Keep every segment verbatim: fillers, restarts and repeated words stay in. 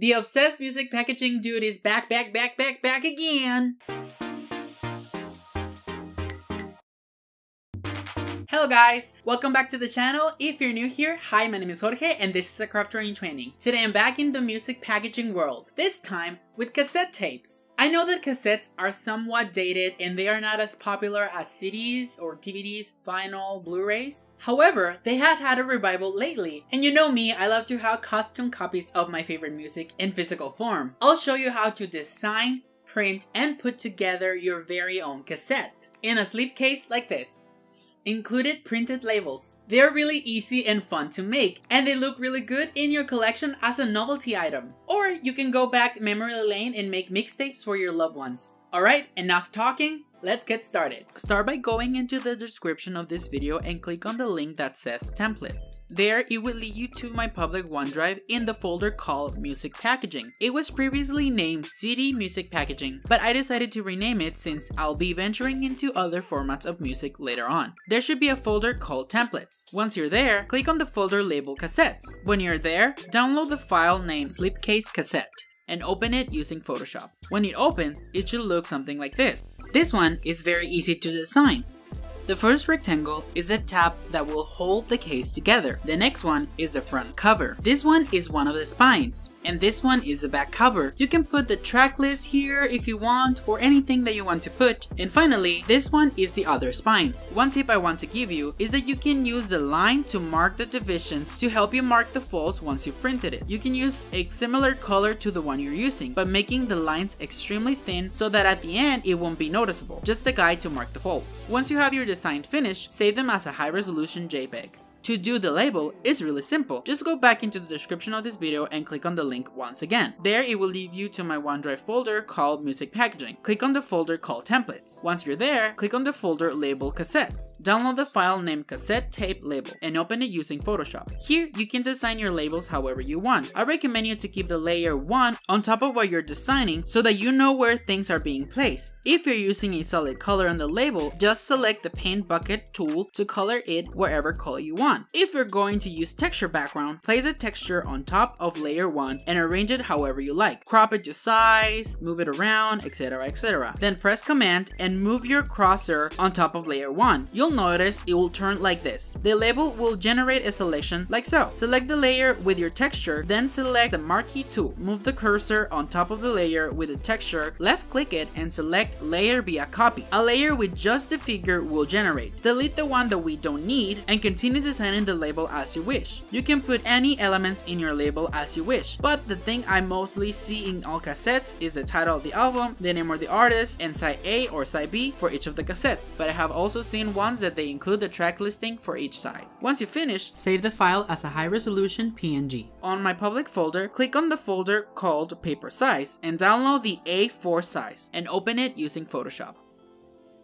The obsessed music packaging dude is back, back, back, back, back again. Hello guys, welcome back to the channel. If you're new here, hi, my name is Jorge and this is A Crafter in Training. Today I'm back in the music packaging world, this time with cassette tapes. I know that cassettes are somewhat dated and they are not as popular as C Ds or D V Ds, vinyl, Blu-rays. However, they have had a revival lately, and you know me, I love to have custom copies of my favorite music in physical form. I'll show you how to design, print, and put together your very own cassette in a slip case like this. Included printed labels. They're really easy and fun to make, and they look really good in your collection as a novelty item. Or you can go back memory lane and make mixtapes for your loved ones. Alright, enough talking, let's get started. Start by going into the description of this video and click on the link that says templates. There it will lead you to my public OneDrive in the folder called music packaging. It was previously named C D music packaging, but I decided to rename it since I'll be venturing into other formats of music later on. There should be a folder called templates. Once you're there, click on the folder labeled cassettes. When you're there, download the file named slipcase cassette and open it using Photoshop. When it opens, it should look something like this. This one is very easy to design. The first rectangle is a tab that will hold the case together. The next one is the front cover. This one is one of the spines, and this one is the back cover. You can put the track list here if you want, or anything that you want to put. And finally, this one is the other spine. One tip I want to give you is that you can use the line to mark the divisions to help you mark the folds once you've printed it. You can use a similar color to the one you're using, but making the lines extremely thin so that at the end it won't be noticeable. Just a guide to mark the folds. Once you have your designed finish, save them as a high-resolution JPEG. To do the label is really simple. Just go back into the description of this video and click on the link once again. There it will lead you to my OneDrive folder called Music Packaging. Click on the folder called Templates. Once you're there, click on the folder labeled Cassettes. Download the file named Cassette Tape Label and open it using Photoshop. Here you can design your labels however you want. I recommend you to keep the layer one on top of what you're designing so that you know where things are being placed. If you're using a solid color on the label, just select the paint bucket tool to color it wherever color you want. If you're going to use texture background, place a texture on top of layer one and arrange it however you like. Crop it to size, move it around, et cetera et cetera. Then press command and move your cursor on top of layer one. You'll notice it will turn like this. The label will generate a selection like so. Select the layer with your texture, then select the marquee tool. Move the cursor on top of the layer with the texture, left click it and select layer via copy. A layer with just the figure will generate. Delete the one that we don't need and continue to designing the label as you wish. You can put any elements in your label as you wish, but the thing I mostly see in all cassettes is the title of the album, the name of the artist, and side A or side B for each of the cassettes, but I have also seen ones that they include the track listing for each side. Once you finish, save the file as a high-resolution P N G. On my public folder, click on the folder called Paper Size and download the A four size and open it using Photoshop.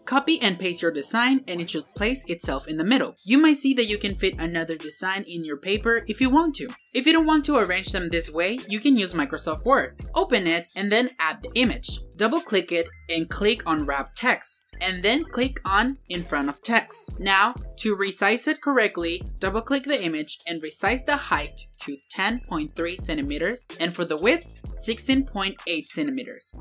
Copy and paste your design and it should place itself in the middle. You might see that you can fit another design in your paper if you want to. If you don't want to arrange them this way, you can use Microsoft Word. Open it and then add the image. Double click it and click on wrap text and then click on in front of text. Now, to resize it correctly, double click the image and resize the height to ten point three centimeters and for the width, sixteen point eight centimeters.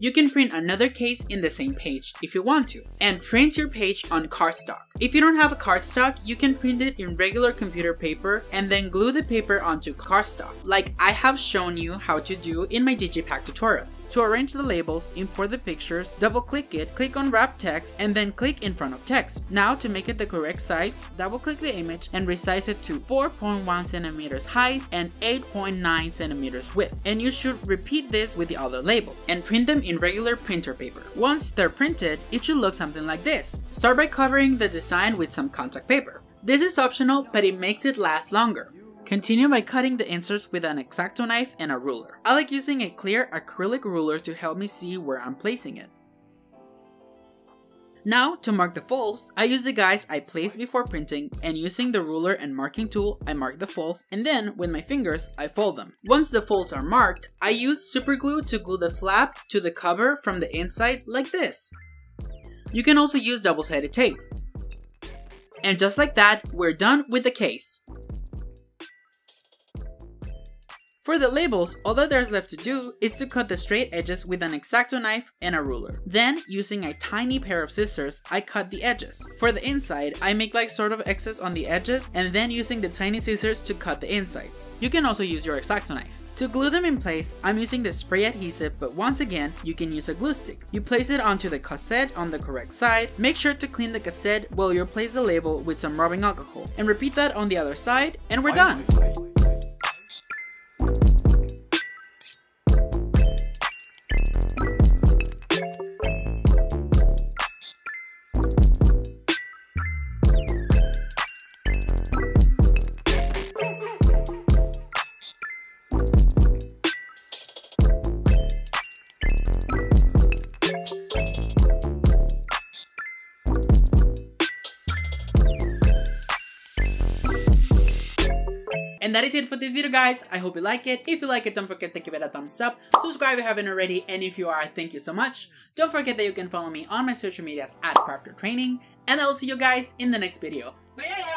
You can print another case in the same page if you want to, and print your page on cardstock. If you don't have a cardstock, you can print it in regular computer paper and then glue the paper onto cardstock, like I have shown you how to do in my digipack tutorial. To arrange the labels, import the pictures, double click it, click on wrap text, and then click in front of text. Now to make it the correct size, double click the image and resize it to four point one centimeters height and eight point nine centimeters width. And you should repeat this with the other label and print them in regular printer paper. Once they're printed, it should look something like this. Start by covering the design with some contact paper. This is optional, but it makes it last longer. Continue by cutting the inserts with an X-Acto knife and a ruler. I like using a clear acrylic ruler to help me see where I'm placing it. Now, to mark the folds, I use the guides I placed before printing, and using the ruler and marking tool, I mark the folds, and then, with my fingers, I fold them. Once the folds are marked, I use super glue to glue the flap to the cover from the inside like this. You can also use double-sided tape. And just like that, we're done with the case. For the labels, all that there's left to do is to cut the straight edges with an X-Acto knife and a ruler. Then, using a tiny pair of scissors, I cut the edges. For the inside, I make like sort of excess on the edges and then using the tiny scissors to cut the insides. You can also use your X-Acto knife. To glue them in place, I'm using the spray adhesive, but once again, you can use a glue stick. You place it onto the cassette on the correct side, make sure to clean the cassette while you replace the label with some rubbing alcohol, and repeat that on the other side, and we're done! And that is it for this video, guys. I hope you like it. If you like it, don't forget to give it a thumbs up. Subscribe if you haven't already. And if you are, thank you so much. Don't forget that you can follow me on my social medias at Crafter Training. And I will see you guys in the next video. Bye!